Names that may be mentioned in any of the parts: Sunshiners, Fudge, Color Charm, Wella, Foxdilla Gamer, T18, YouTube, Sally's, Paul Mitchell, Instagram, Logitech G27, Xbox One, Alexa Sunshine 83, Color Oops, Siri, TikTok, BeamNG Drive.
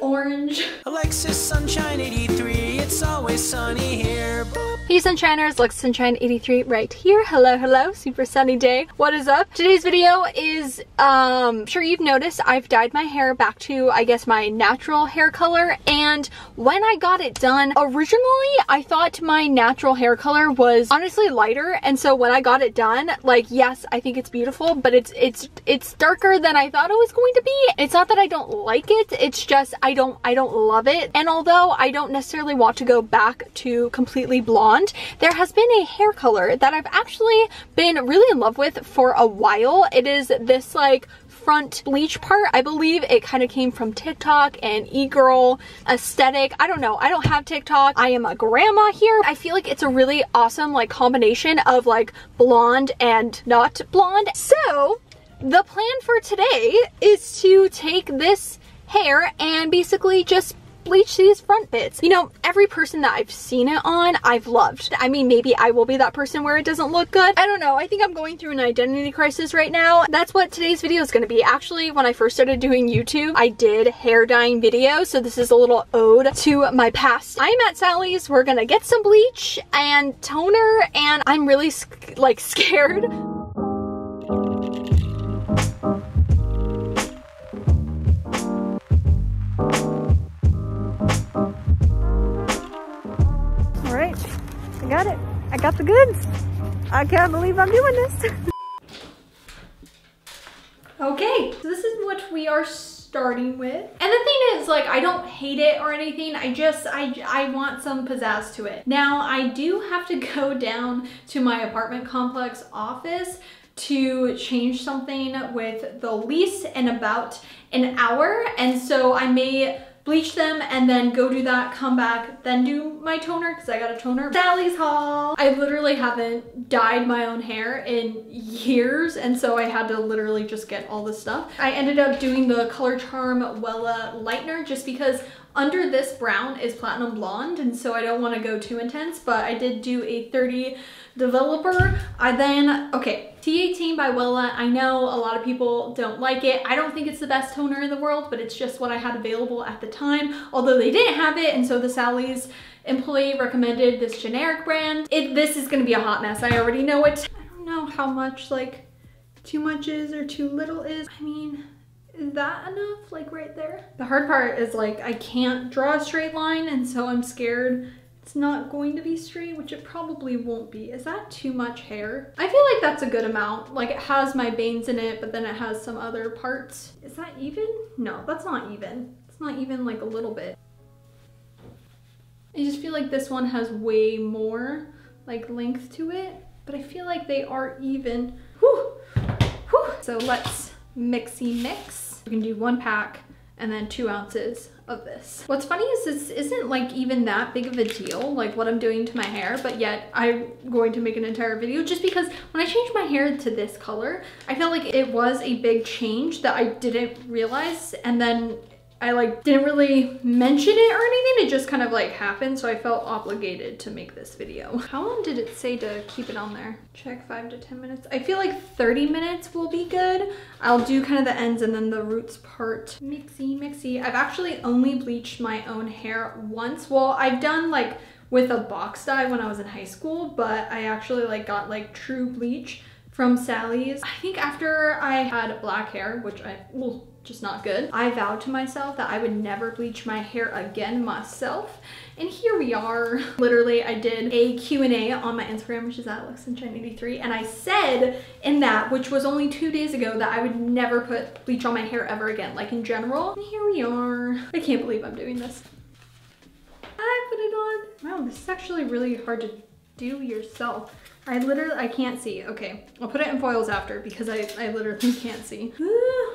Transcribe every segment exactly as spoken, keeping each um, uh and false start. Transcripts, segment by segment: orange. Alexa Sunshine eighty-three, it's always sunny here. Boop. Hey Sunshiners, Alexa Sunshine eighty-three right here. Hello, hello, super sunny day. What is up? Today's video is, um, sure you've noticed I've dyed my hair back to, I guess, my natural hair color. And when I got it done, originally I thought my natural hair color was honestly lighter. And so when I got it done, like, yes, I think it's beautiful, but it's, it's, it's darker than I thought it was going to be. It's not that I don't like it. It's just, I don't, I don't love it. And although I don't necessarily want to go back to completely blonde, there has been a hair color that I've actually been really in love with for a while. It is this like front bleach part. I believe it kind of came from TikTok and e-girl aesthetic. I don't know. I don't have TikTok. I am a grandma here. I feel like it's a really awesome like combination of like blonde and not blonde. So the plan for today is to take this hair and basically just bleach these front bits. You know, every person that I've seen it on, I've loved. I mean, maybe I will be that person where it doesn't look good. I don't know. I think I'm going through an identity crisis right now. That's what today's video is going to be. Actually, when I first started doing YouTube, I did hair dyeing videos, so this is a little ode to my past. I'm at Sally's. We're going to get some bleach and toner, and I'm really like scared. I got it. I got the goods. I can't believe I'm doing this. Okay, so this is what we are starting with. And the thing is, like, I don't hate it or anything. I just, I, I want some pizzazz to it. Now, I do have to go down to my apartment complex office to change something with the lease in about an hour. And so I may bleach them and then go do that, come back, then do my toner because I got a toner. Sally's haul. I literally haven't dyed my own hair in years, and so I had to literally just get all this stuff. I ended up doing the Color Charm Wella Lightener just because under this brown is platinum blonde, and so I don't want to go too intense, but I did do a thirty developer. I then, okay, T eighteen by Wella. I know a lot of people don't like it. I don't think it's the best toner in the world, but it's just what I had available at the time, although they didn't have it, and so the Sally's employee recommended this generic brand. It, this is gonna be a hot mess. I already know it. I don't know how much like too much is or too little is. I mean, is that enough, like right there? The hard part is like I can't draw a straight line, and so I'm scared it's not going to be straight, which it probably won't be. Is that too much hair? I feel like that's a good amount. Like it has my bangs in it, but then it has some other parts. Is that even? No, that's not even. It's not even like a little bit. I just feel like this one has way more like length to it, but I feel like they are even. Whew. Whew. So let's mixy mix. We can do one pack and then two ounces of this. What's funny is this isn't like even that big of a deal, like what I'm doing to my hair, but yet I'm going to make an entire video just because when I changed my hair to this color, I felt like it was a big change that I didn't realize, and then I like didn't really mention it or anything. It just kind of like happened, so I felt obligated to make this video. How long did it say to keep it on there? Check five to ten minutes. I feel like thirty minutes will be good. I'll do kind of the ends and then the roots part. Mixy, mixy. I've actually only bleached my own hair once. Well, I've done like with a box dye when I was in high school, but I actually like got like true bleach from Sally's. I think after I had black hair, which I, well, just not good, I vowed to myself that I would never bleach my hair again myself. And here we are. Literally, I did a Q and A on my Instagram, which is at Alexa Sunshine eighty-three, and I said in that, which was only two days ago, that I would never put bleach on my hair ever again, like in general. And here we are. I can't believe I'm doing this. I put it on. Wow, this is actually really hard to do yourself. I literally, I can't see. Okay, I'll put it in foils after because I, I literally can't see.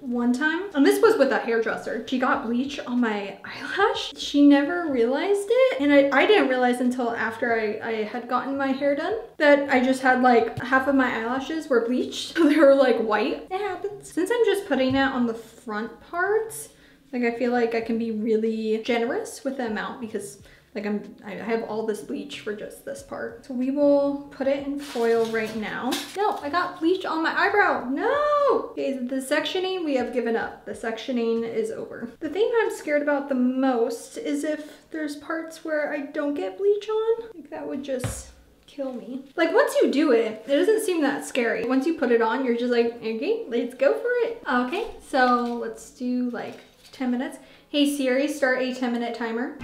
One time, and this was with a hairdresser, she got bleach on my eyelash. She never realized it. And I, I didn't realize until after I, I had gotten my hair done that I just had like half of my eyelashes were bleached. So they were like white. It happens. Since I'm just putting it on the front parts, like I feel like I can be really generous with the amount because Like I'm, I have all this bleach for just this part. So we will put it in foil right now. No, I got bleach on my eyebrow, no! Okay, the sectioning we have given up. The sectioning is over. The thing I'm scared about the most is if there's parts where I don't get bleach on. Like that would just kill me. Like once you do it, it doesn't seem that scary. Once you put it on, you're just like, okay, let's go for it. Okay, so let's do like ten minutes. Hey Siri, start a ten minute timer.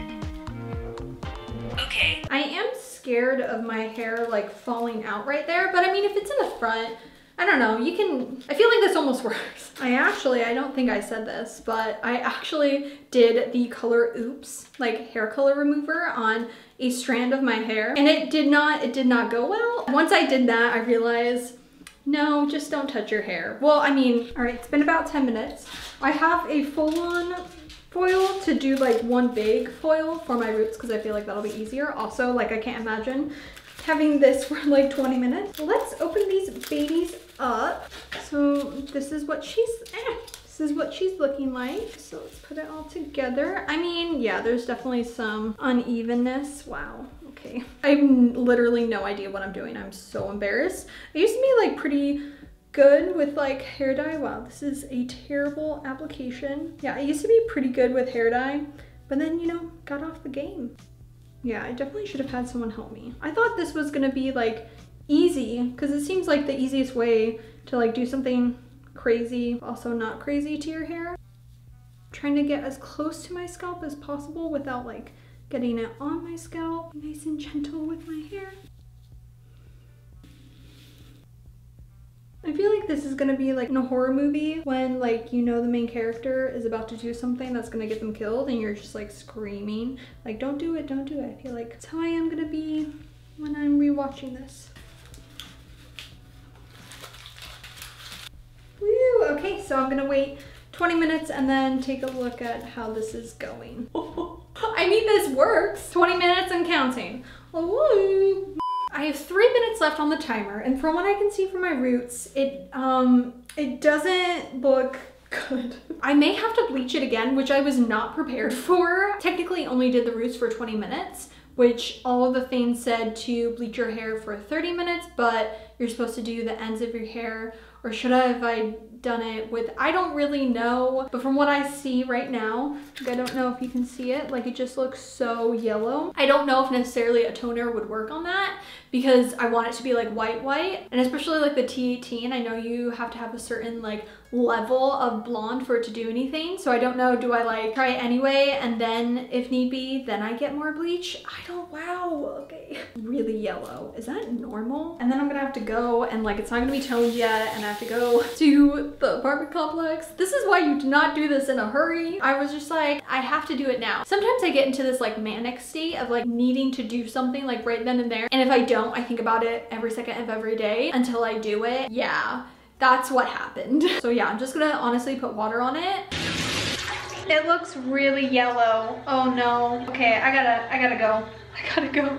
Okay. I am scared of my hair like falling out right there, but I mean, if it's in the front, I don't know, you can, I feel like this almost works. I actually, I don't think I said this, but I actually did the Color Oops, like hair color remover on a strand of my hair. And it did not, it did not go well. Once I did that, I realized, no, just don't touch your hair. Well, I mean, all right, it's been about ten minutes. I have a full on foil to do like one big foil for my roots because I feel like that'll be easier. Also, like I can't imagine having this for like twenty minutes. Let's open these babies up. So this is what she's, eh, this is what she's looking like. So let's put it all together. I mean, yeah, there's definitely some unevenness. Wow, okay. I have literally no idea what I'm doing. I'm so embarrassed. I used to be like pretty good with like hair dye. Wow, this is a terrible application. Yeah, I used to be pretty good with hair dye, but then, you know, got off the game. Yeah, I definitely should have had someone help me. I thought this was gonna be like easy because it seems like the easiest way to like do something crazy, also not crazy to your hair. I'm trying to get as close to my scalp as possible without like getting it on my scalp. Nice and gentle with my hair. I feel like this is gonna be like in a horror movie when like, you know, the main character is about to do something that's gonna get them killed and you're just like screaming, like, don't do it, don't do it. I feel like that's how I am gonna be when I'm rewatching this. Woo, okay, so I'm gonna wait twenty minutes and then take a look at how this is going. I mean, this works. twenty minutes and counting. Ooh. I have three minutes left on the timer, and from what I can see from my roots, it um, it doesn't look good. I may have to bleach it again, which I was not prepared for. Technically only did the roots for twenty minutes, which all of the things said to bleach your hair for thirty minutes, but you're supposed to do the ends of your hair, or should I have I done it with, I don't really know, but from what I see right now, like I don't know if you can see it, like it just looks so yellow. I don't know if necessarily a toner would work on that because I want it to be like white white, and especially like the T eighteen, I know you have to have a certain like level of blonde for it to do anything, so I don't know, do I like try it anyway and then if need be then I get more bleach? I don't, wow, okay. Really yellow, is that normal? And then I'm gonna have to go and like it's not gonna be toned yet and I have to go to the apartment complex. This is why you do not do this in a hurry. I was just like, I have to do it now. Sometimes I get into this like manic state of like needing to do something like right then and there, and if I don't, I think about it every second of every day until I do it. Yeah, that's what happened. So yeah, I'm just gonna honestly put water on it. It looks really yellow. Oh no. Okay, I gotta, I gotta go. I gotta go.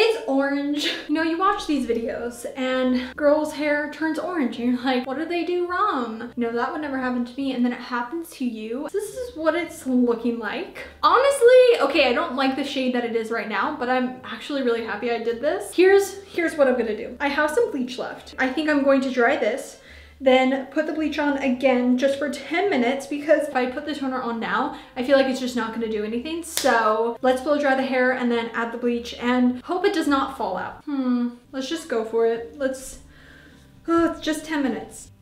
It's orange. You know, you watch these videos and girls' hair turns orange and you're like, what did they do wrong? You know, that would never happen to me, and then it happens to you. This is what it's looking like. Honestly, okay, I don't like the shade that it is right now, but I'm actually really happy I did this. Here's, here's what I'm gonna do. I have some bleach left. I think I'm going to dry this, then put the bleach on again just for ten minutes, because if I put the toner on now, I feel like it's just not gonna do anything. So let's blow dry the hair and then add the bleach and hope it does not fall out. Hmm, let's just go for it. Let's, oh, it's just ten minutes.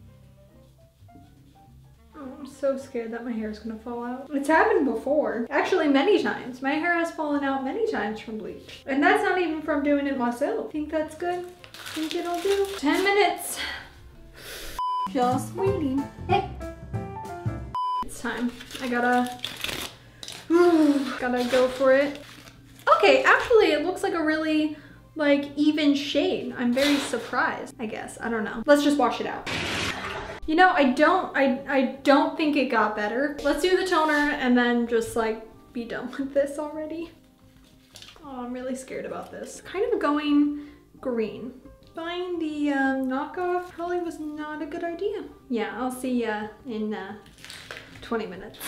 Oh, I'm so scared that my hair is gonna fall out. It's happened before, actually many times. My hair has fallen out many times from bleach. And that's not even from doing it myself. Think that's good? Think it'll do? ten minutes. Just waiting. Hey. It's time. I gotta, ooh, gotta go for it. Okay, actually it looks like a really like even shade. I'm very surprised, I guess. I don't know. Let's just wash it out. You know, I don't, I, I don't think it got better. Let's do the toner and then just like be done with this already. Oh, I'm really scared about this. Kind of going green. Buying the um, knockoff probably was not a good idea. Yeah, I'll see ya in uh, twenty minutes.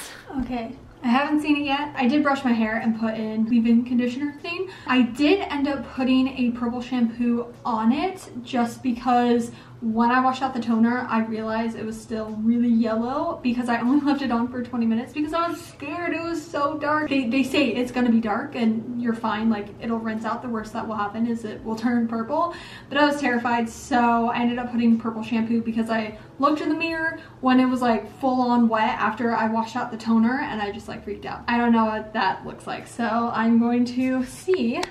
Okay, I haven't seen it yet. I did brush my hair and put in leave-in conditioner thing. I did end up putting a purple shampoo on it just because when I washed out the toner, I realized it was still really yellow because I only left it on for twenty minutes because I was scared. It was so dark. They, they say it's gonna be dark and you're fine, like it'll rinse out. The worst that will happen is it will turn purple, but I was terrified, so I ended up putting purple shampoo because I looked in the mirror when it was like full on wet after I washed out the toner and I just like freaked out. I don't know what that looks like, so I'm going to see.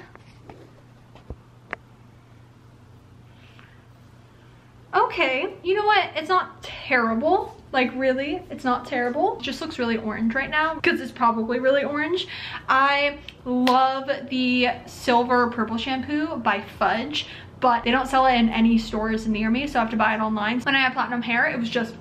Okay, you know what, it's not terrible. Like really, it's not terrible. It just looks really orange right now because it's probably really orange. I love the silver purple shampoo by Fudge, but they don't sell it in any stores near me, so I have to buy it online. When I had platinum hair, it was just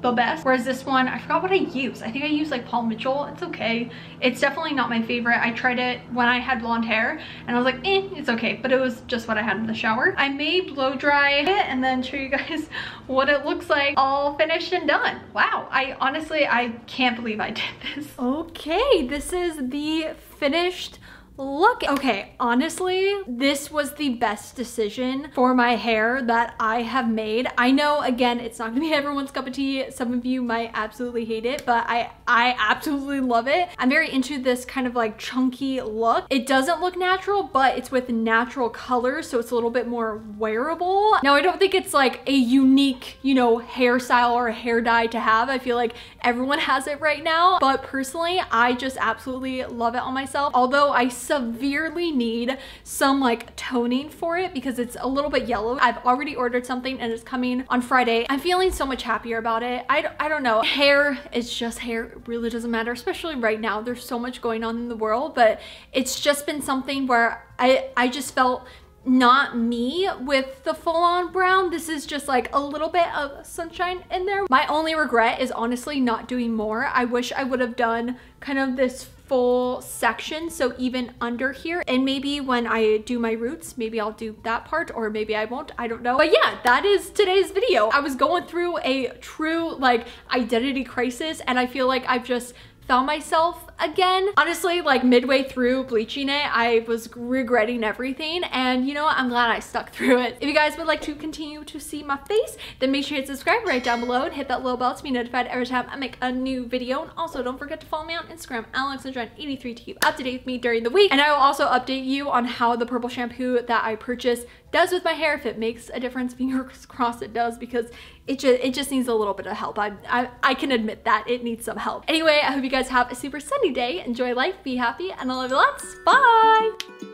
the best. Whereas this one, I forgot what I used. I think I used like Paul Mitchell. It's okay. It's definitely not my favorite. I tried it when I had blonde hair and I was like, eh, it's okay. But it was just what I had in the shower. I may blow dry it and then show you guys what it looks like all finished and done. Wow. I honestly, I can't believe I did this. Okay, this is the finished look. Okay, honestly, this was the best decision for my hair that I have made. I know, again, it's not gonna be everyone's cup of tea. Some of you might absolutely hate it, but I, I absolutely love it. I'm very into this kind of like chunky look. It doesn't look natural, but it's with natural colors, so it's a little bit more wearable. Now, I don't think it's like a unique, you know, hairstyle or hair dye to have. I feel like everyone has it right now, but personally, I just absolutely love it on myself. Although I severely need some like toning for it because it's a little bit yellow. I've already ordered something and it's coming on Friday. I'm feeling so much happier about it. I, I don't know. Hair is just hair. It really doesn't matter, especially right now. There's so much going on in the world, but it's just been something where I, I just felt not me with the full-on brown. This is just like a little bit of sunshine in there. My only regret is honestly not doing more. I wish I would have done kind of this full section, so even under here, and maybe when I do my roots, maybe I'll do that part, or maybe I won't, I don't know. But yeah, that is today's video. I was going through a true like identity crisis and I feel like I've just found myself again. Honestly, like midway through bleaching it, I was regretting everything, and you know what? I'm glad I stuck through it. If you guys would like to continue to see my face, then make sure you hit subscribe right down below and hit that little bell to be notified every time I make a new video. And also don't forget to follow me on Instagram, Alexa Sunshine eighty-three, to keep up to date with me during the week. And I will also update you on how the purple shampoo that I purchased does with my hair, if it makes a difference. Fingers crossed it does, because it just it just needs a little bit of help. I, I, I can admit that it needs some help. Anyway, I hope you guys have a super sunny day. Enjoy life, be happy, and I love you lots. Bye!